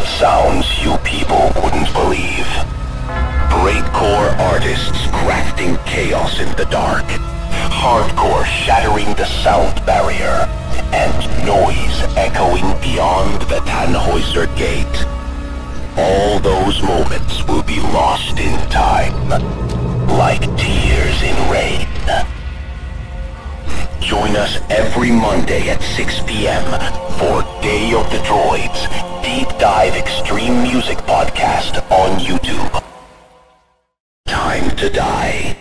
heard sounds you people wouldn't believe. Breakcore artists crafting chaos in the dark. Hardcore shattering the sound barrier. And noise echoing beyond the Tannhäuser Gate. All those moments will be lost in time, like tears in rain. Join us every Monday at 6 p.m. for Day of the Droids, Deep Dive Extreme Music Podcast on YouTube. Time to die.